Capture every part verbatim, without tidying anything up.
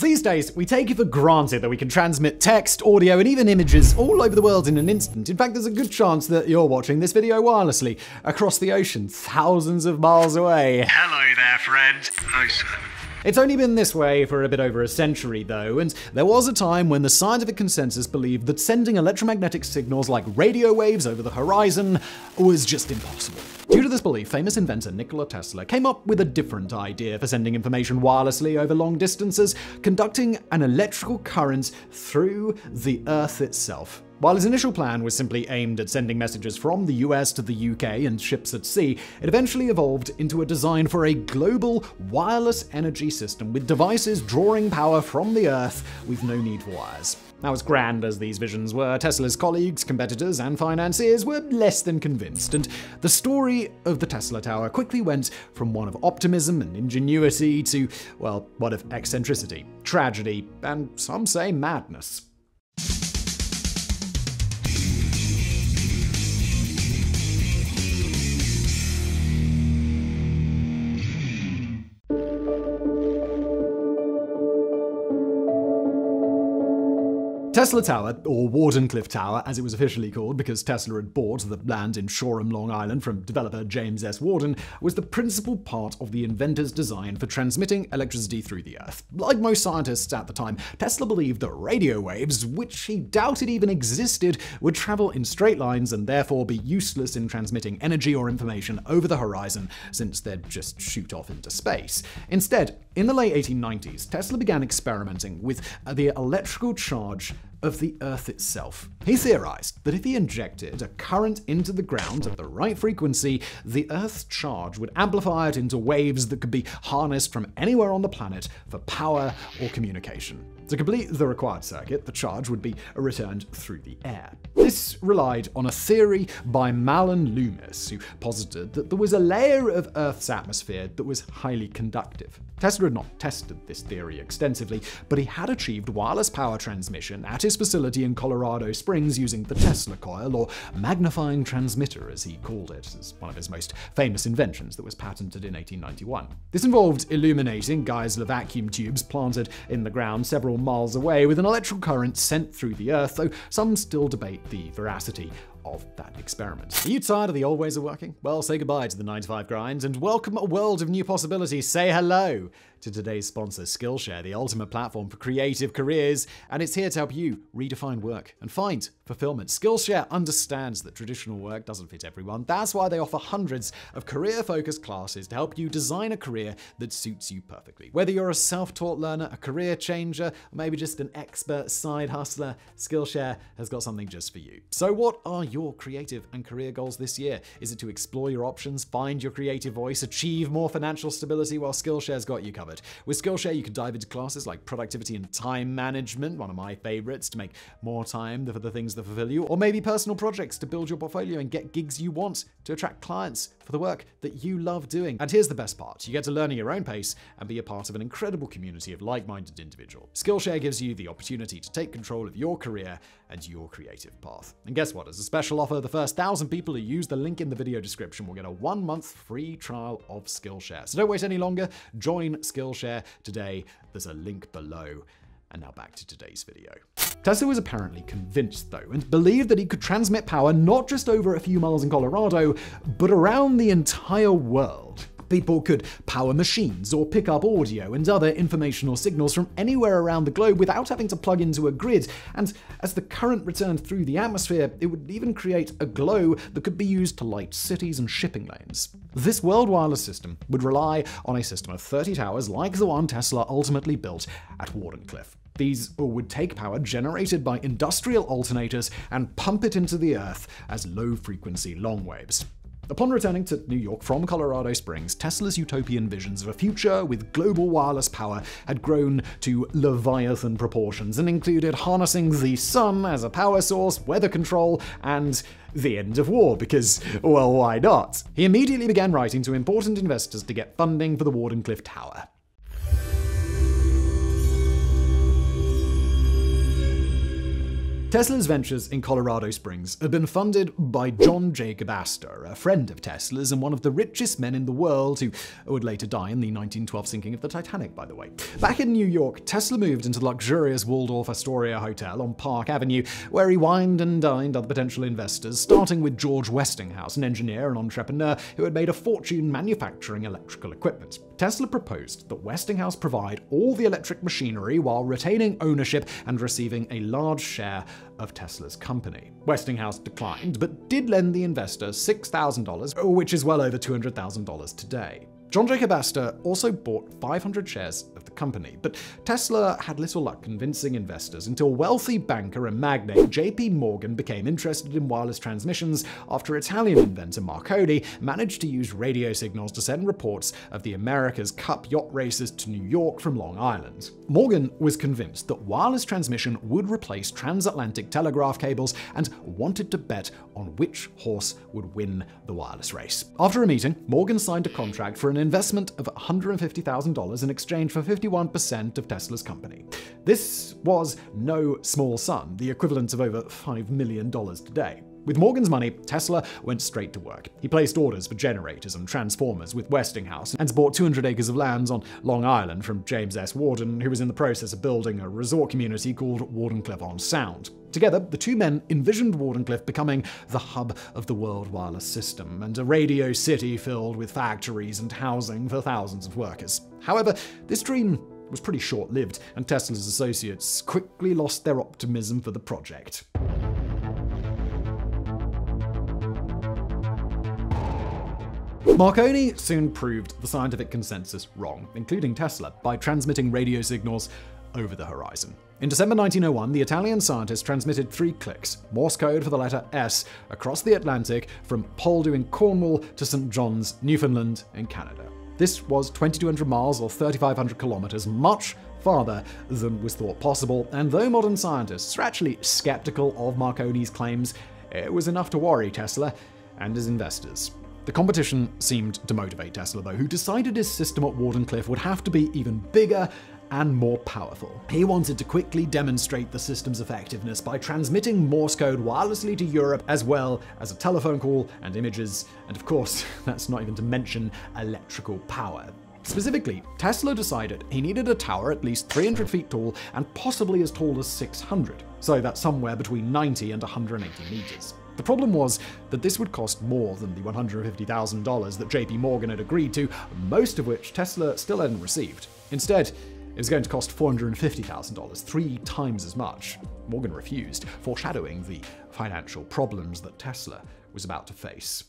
These days, we take it for granted that we can transmit text, audio, and even images all over the world in an instant. In fact, there's a good chance that you're watching this video wirelessly across the ocean, thousands of miles away. Hello there, friend. Hi, sir. It's only been this way for a bit over a century, though, and there was a time when the scientific consensus believed that sending electromagnetic signals like radio waves over the horizon was just impossible. Due to this belief, famous inventor Nikola Tesla came up with a different idea for sending information wirelessly over long distances, conducting an electrical current through the Earth itself. While his initial plan was simply aimed at sending messages from the U S to the U K and ships at sea, it eventually evolved into a design for a global wireless energy system with devices drawing power from the Earth with no need for wires. Now, as grand as these visions were, Tesla's colleagues, competitors, and financiers were less than convinced, and the story of the Tesla Tower quickly went from one of optimism and ingenuity to, well, one of eccentricity, tragedy, and some say madness. Tesla Tower, or Wardenclyffe Tower as it was officially called because Tesla had bought the land in Shoreham, Long Island from developer James S. Warden, was the principal part of the inventor's design for transmitting electricity through the Earth. Like most scientists at the time, Tesla believed that radio waves, which he doubted even existed, would travel in straight lines and therefore be useless in transmitting energy or information over the horizon since they'd just shoot off into space. Instead, in the late eighteen nineties, Tesla began experimenting with the electrical charge of the Earth itself. He theorized that if he injected a current into the ground at the right frequency, the Earth's charge would amplify it into waves that could be harnessed from anywhere on the planet for power or communication. To complete the required circuit, the charge would be returned through the air. This relied on a theory by Malin Loomis, who posited that there was a layer of Earth's atmosphere that was highly conductive. Tesla had not tested this theory extensively, but he had achieved wireless power transmission at his facility in Colorado Springs using the Tesla coil, or magnifying transmitter as he called it, as one of his most famous inventions that was patented in eighteen ninety-one. This involved illuminating Geissler vacuum tubes planted in the ground several miles away with an electrical current sent through the Earth, though some still debate the veracity of that experiment. Are you tired of the old ways of working? Well, say goodbye to the nine to five grind and welcome a world of new possibilities. Say hello to today's sponsor, Skillshare, the ultimate platform for creative careers, and it's here to help you redefine work and find fulfillment. Skillshare understands that traditional work doesn't fit everyone. That's why they offer hundreds of career-focused classes to help you design a career that suits you perfectly. Whether you're a self-taught learner, a career changer, or maybe just an expert side hustler, Skillshare has got something just for you. So what are your creative and career goals this year? Is it to explore your options, find your creative voice, achieve more financial stability? Well, Skillshare's got you covered. With Skillshare, you can dive into classes like productivity and time management, one of my favorites, to make more time for the things that fulfill you, or maybe personal projects to build your portfolio and get gigs you want to attract clients for the work that you love doing. And here's the best part. You get to learn at your own pace and be a part of an incredible community of like-minded individuals. Skillshare gives you the opportunity to take control of your career and your creative path. And guess what? As a special offer, the first thousand people who use the link in the video description will get a one-month free trial of Skillshare. So don't wait any longer. Join Skillshare. Skillshare today. There's a link below. And now back to today's video. Tesla was apparently convinced, though, and believed that he could transmit power not just over a few miles in Colorado, but around the entire world. People could power machines or pick up audio and other informational signals from anywhere around the globe without having to plug into a grid, and as the current returned through the atmosphere, it would even create a glow that could be used to light cities and shipping lanes. This world wireless system would rely on a system of thirty towers like the one Tesla ultimately built at Wardenclyffe. These would take power generated by industrial alternators and pump it into the Earth as low-frequency long waves. Upon returning to New York from Colorado Springs, Tesla's utopian visions of a future with global wireless power had grown to Leviathan proportions and included harnessing the sun as a power source, weather control, and the end of war, because, well, why not? He immediately began writing to important investors to get funding for the Wardenclyffe Tower. Tesla's ventures in Colorado Springs have been funded by John Jacob Astor, a friend of Tesla's and one of the richest men in the world, who would later die in the nineteen twelve sinking of the Titanic, by the way. Back in New York, Tesla moved into the luxurious Waldorf Astoria Hotel on Park Avenue, where he wined and dined other potential investors, starting with George Westinghouse, an engineer and entrepreneur who had made a fortune manufacturing electrical equipment. Tesla proposed that Westinghouse provide all the electric machinery while retaining ownership and receiving a large share of Tesla's company. Westinghouse declined, but did lend the investor six thousand dollars, which is well over two hundred thousand dollars today. John Jacob Astor also bought five hundred shares of the company, but Tesla had little luck convincing investors until wealthy banker and magnate J P Morgan became interested in wireless transmissions after Italian inventor Marconi managed to use radio signals to send reports of the America's Cup yacht races to New York from Long Island. Morgan was convinced that wireless transmission would replace transatlantic telegraph cables and wanted to bet on which horse would win the wireless race. After a meeting, Morgan signed a contract for an investment of one hundred fifty thousand dollars in exchange for fifty-one percent of Tesla's company. This was no small sum, the equivalent of over five million dollars today. With Morgan's money, Tesla went straight to work. He placed orders for generators and transformers with Westinghouse and bought two hundred acres of lands on Long Island from James S. Warden, who was in the process of building a resort community called Wardenclyffe-on-Sound. Together, the two men envisioned Wardenclyffe becoming the hub of the world wireless system and a radio city filled with factories and housing for thousands of workers. However, this dream was pretty short-lived, and Tesla's associates quickly lost their optimism for the project. Marconi soon proved the scientific consensus wrong, including Tesla, by transmitting radio signals over the horizon. In December nineteen oh one, the Italian scientist transmitted three clicks, Morse code for the letter S, across the Atlantic from Poldhu in Cornwall to Saint John's, Newfoundland in Canada. This was twenty-two hundred miles or thirty-five hundred kilometers, much farther than was thought possible, and though modern scientists are actually skeptical of Marconi's claims, it was enough to worry Tesla and his investors. The competition seemed to motivate Tesla, though, who decided his system at Wardenclyffe would have to be even bigger and more powerful. He wanted to quickly demonstrate the system's effectiveness by transmitting Morse code wirelessly to Europe, as well as a telephone call and images, and of course, that's not even to mention electrical power. Specifically, Tesla decided he needed a tower at least three hundred feet tall and possibly as tall as six hundred, so that's somewhere between ninety and one hundred eighty meters. The problem was that this would cost more than the one hundred fifty thousand dollars that J P Morgan had agreed to, most of which Tesla still hadn't received. Instead, it was going to cost four hundred fifty thousand dollars, three times as much. Morgan refused, foreshadowing the financial problems that Tesla was about to face.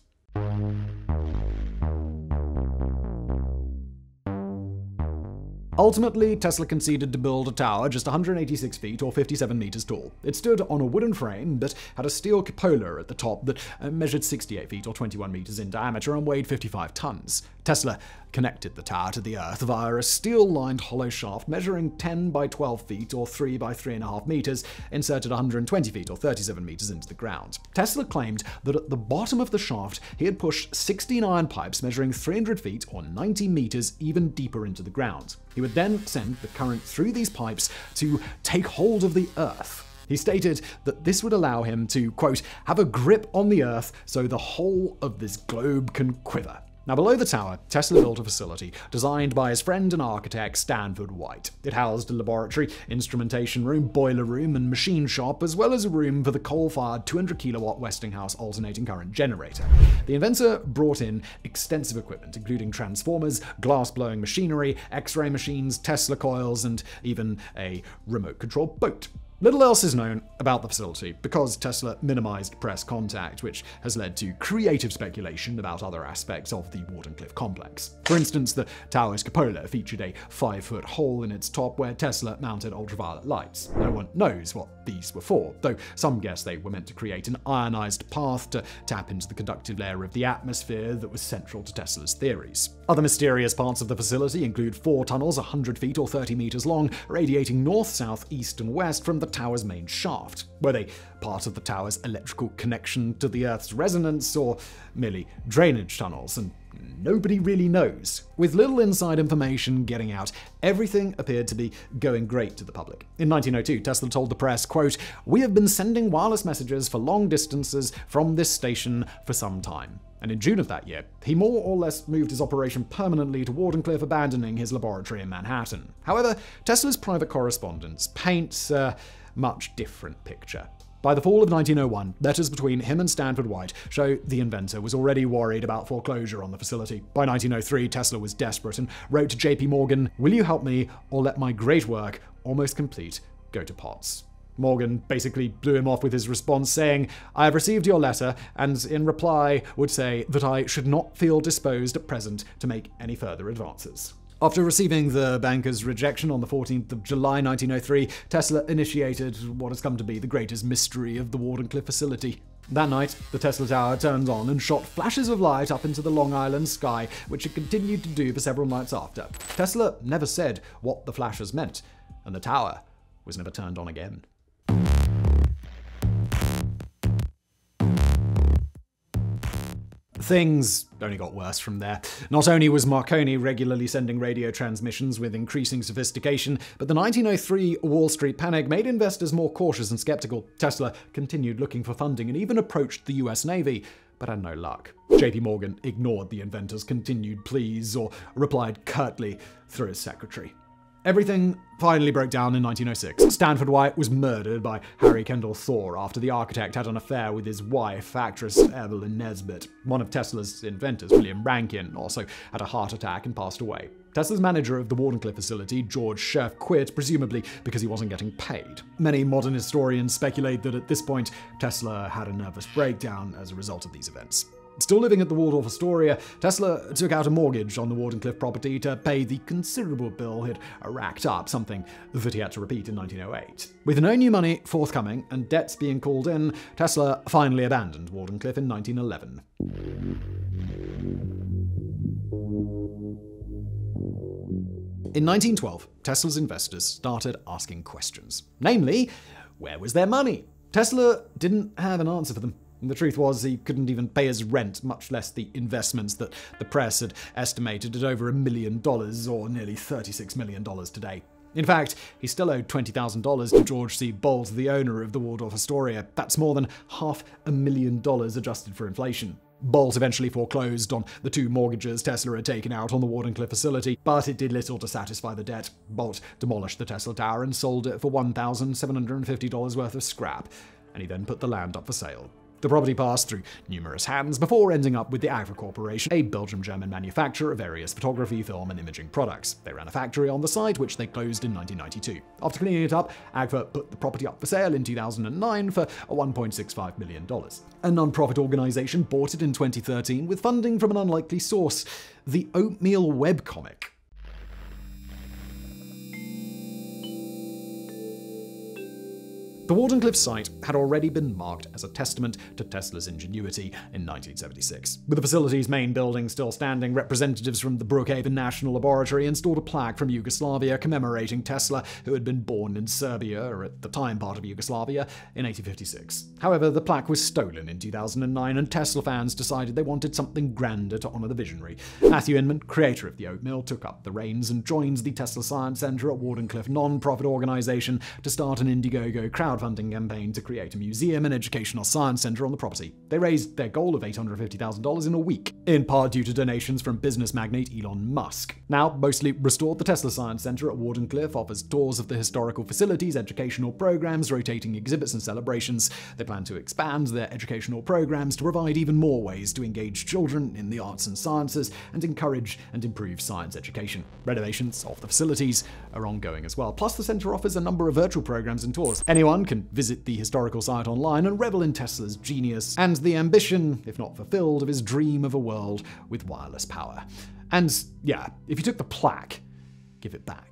Ultimately, Tesla conceded to build a tower just one hundred eighty-six feet or fifty-seven meters tall. It stood on a wooden frame that had a steel cupola at the top that measured sixty-eight feet or twenty-one meters in diameter and weighed fifty-five tons. Tesla connected the tower to the earth via a steel-lined hollow shaft measuring ten by twelve feet or three by three and a half meters, inserted one hundred twenty feet or thirty-seven meters into the ground. Tesla claimed that at the bottom of the shaft, he had pushed sixteen iron pipes measuring three hundred feet or ninety meters even deeper into the ground. He would then send the current through these pipes to take hold of the earth. He stated that this would allow him to, quote, have a grip on the earth so the whole of this globe can quiver. Now, below the tower, Tesla built a facility designed by his friend and architect Stanford White. It housed a laboratory, instrumentation room, boiler room, and machine shop, as well as a room for the coal-fired two hundred kilowatt Westinghouse alternating current generator. The inventor brought in extensive equipment, including transformers, glass-blowing machinery, X-ray machines, Tesla coils, and even a remote-control boat. Little else is known about the facility because Tesla minimized press contact, which has led to creative speculation about other aspects of the Wardenclyffe complex. For instance, the tower's cupola featured a five-foot hole in its top where Tesla mounted ultraviolet lights. No one knows what these were for, though some guess they were meant to create an ionized path to tap into the conductive layer of the atmosphere that was central to Tesla's theories. Other mysterious parts of the facility include four tunnels one hundred feet or thirty meters long, radiating north, south, east, and west from the tower's main shaft. Were they part of the tower's electrical connection to the Earth's resonance, or merely drainage tunnels? And nobody really knows. With little inside information getting out, everything appeared to be going great to the public. In nineteen oh two, Tesla told the press, quote, "We have been sending wireless messages for long distances from this station for some time." And in June of that year, he more or less moved his operation permanently to Wardenclyffe, abandoning his laboratory in Manhattan. However, Tesla's private correspondence paints a much different picture. By the fall of nineteen oh one, letters between him and Stanford White show the inventor was already worried about foreclosure on the facility. By nineteen oh three, Tesla was desperate and wrote to J P Morgan, "Will you help me or let my great work, almost complete, go to pots?" Morgan basically blew him off with his response saying, "I have received your letter and in reply would say that I should not feel disposed at present to make any further advances." After receiving the banker's rejection on the fourteenth of July nineteen oh three, Tesla initiated what has come to be the greatest mystery of the Wardenclyffe facility. That night, the Tesla Tower turned on and shot flashes of light up into the Long Island sky, which it continued to do for several nights after. Tesla never said what the flashes meant, and the tower was never turned on again. Things only got worse from there. Not only was Marconi regularly sending radio transmissions with increasing sophistication, but the nineteen oh three Wall Street panic made investors more cautious and skeptical. Tesla continued looking for funding and even approached the U S Navy, but had no luck. J P Morgan ignored the inventor's continued pleas or replied curtly through his secretary. Everything finally broke down in nineteen oh six. Stanford White was murdered by Harry Kendall Thaw after the architect had an affair with his wife, actress Evelyn Nesbit. One of Tesla's inventors, William Rankin, also had a heart attack and passed away. Tesla's manager of the Wardenclyffe facility, George Scherf, quit, presumably because he wasn't getting paid. Many modern historians speculate that at this point, Tesla had a nervous breakdown as a result of these events. Still living at the Waldorf Astoria, Tesla took out a mortgage on the Wardenclyffe property to pay the considerable bill he'd racked up, something that he had to repeat in nineteen oh eight. With no new money forthcoming and debts being called in, Tesla finally abandoned Wardenclyffe in nineteen eleven. In nineteen twelve, Tesla's investors started asking questions. Namely, where was their money? Tesla didn't have an answer for them. The truth was, he couldn't even pay his rent, much less the investments that the press had estimated at over a million dollars, or nearly thirty-six million dollars today. In fact, he still owed twenty thousand dollars to George C. Bolt, the owner of the Waldorf Astoria. That's more than half a million dollars adjusted for inflation. Bolt eventually foreclosed on the two mortgages Tesla had taken out on the Wardenclyffe facility, but it did little to satisfy the debt. Bolt demolished the Tesla Tower and sold it for one thousand seven hundred fifty dollars worth of scrap, and he then put the land up for sale. The property passed through numerous hands before ending up with the Agfa Corporation, a Belgian-German manufacturer of various photography, film, and imaging products. They ran a factory on the site, which they closed in nineteen ninety-two. After cleaning it up, Agfa put the property up for sale in two thousand nine for one point six five million dollars. A non-profit organization bought it in twenty thirteen with funding from an unlikely source, the Oatmeal webcomic. The Wardenclyffe site had already been marked as a testament to Tesla's ingenuity in nineteen seventy-six. With the facility's main building still standing, representatives from the Brookhaven National Laboratory installed a plaque from Yugoslavia commemorating Tesla, who had been born in Serbia, or at the time part of Yugoslavia, in eighteen fifty-six. However, the plaque was stolen in two thousand nine, and Tesla fans decided they wanted something grander to honor the visionary. Matthew Inman, creator of the Oatmeal, took up the reins and joins the Tesla Science Center at Wardenclyffe non-profit organization to start an Indiegogo crowd funding campaign to create a museum and educational science center on the property. They raised their goal of eight hundred fifty thousand dollars in a week, in part due to donations from business magnate Elon Musk. Now mostly restored, the Tesla Science Center at Wardenclyffe offers tours of the historical facilities, educational programs, rotating exhibits, and celebrations. They plan to expand their educational programs to provide even more ways to engage children in the arts and sciences and encourage and improve science education. Renovations of the facilities are ongoing as well. Plus, the center offers a number of virtual programs and tours. Anyone can visit the historical site online and revel in Tesla's genius and the ambition, if not fulfilled, of his dream of a world with wireless power. And yeah, if you took the plaque, give it back.